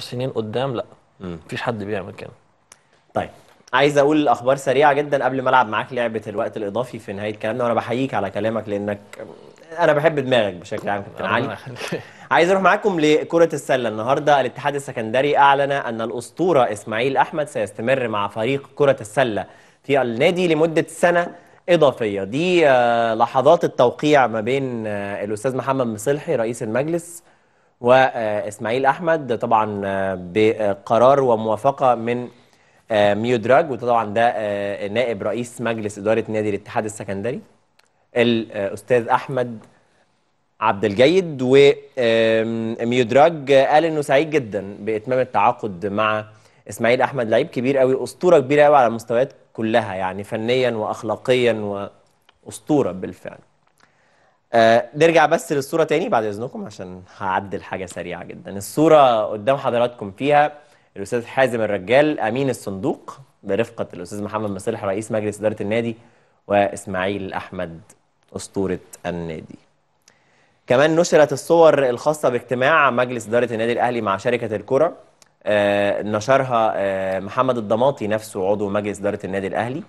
سنين قدام لا مفيش حد بيعمل كده. طيب عايز اقول اخبار سريعه جدا قبل ما العب معاك لعبه الوقت الاضافي في نهايه كلامنا، وانا بحييك على كلامك لانك انا بحب دماغك بشكل عام كابتن علي. عايز اروح معاكم لكره السله النهارده. الاتحاد السكندري اعلن ان الاسطوره اسماعيل احمد سيستمر مع فريق كره السله في النادي لمده سنه اضافيه. دي لحظات التوقيع ما بين الاستاذ محمد مصلحي رئيس المجلس واسماعيل احمد، طبعا بقرار وموافقه من ميودراج، وطبعا ده نائب رئيس مجلس اداره نادي الاتحاد السكندري الاستاذ احمد عبد الجيد. وميودراج قال انه سعيد جدا باتمام التعاقد مع اسماعيل احمد، لعيب كبير قوي، اسطوره كبيره قوي على المستويات كلها، يعني فنيا واخلاقيا واسطوره بالفعل. نرجع بس للصوره تاني بعد اذنكم عشان هعدل حاجه سريعه جدا. الصوره قدام حضراتكم فيها الاستاذ حازم الرجال امين الصندوق برفقه الاستاذ محمد مصلحي رئيس مجلس اداره النادي واسماعيل احمد اسطوره النادي. كمان نشرت الصور الخاصه باجتماع مجلس اداره النادي الاهلي مع شركه الكره، نشرها محمد الضماطي نفسه عضو مجلس اداره النادي الاهلي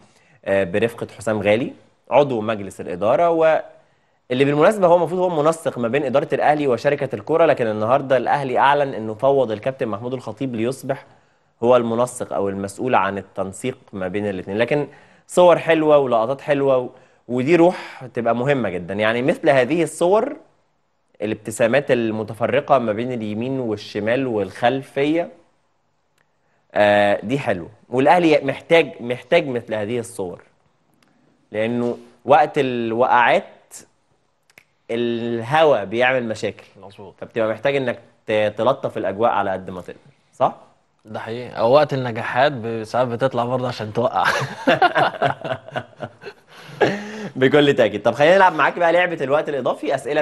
برفقه حسام غالي عضو مجلس الاداره، واللي بالمناسبه هو المفروض هو منسق ما بين اداره الاهلي وشركه الكره، لكن النهارده الاهلي اعلن انه فوض الكابتن محمود الخطيب ليصبح هو المنسق او المسؤول عن التنسيق ما بين الاثنين. لكن صور حلوه ولقطات حلوه ودي روح تبقى مهمه جدا، يعني مثل هذه الصور، الابتسامات المتفرقه ما بين اليمين والشمال والخلفيه دي حلوه، والاهلي محتاج مثل هذه الصور، لانه وقت الوقعات الهواء بيعمل مشاكل. مظبوط. فبتبقى محتاج انك تلطف الاجواء على قد ما تقدر، صح؟ ده حقيقي. او وقت النجاحات ساعات بتطلع برضه عشان توقع. بكل تأكيد. طب خلينا نلعب معاك بقى لعبه الوقت الاضافي، اسئله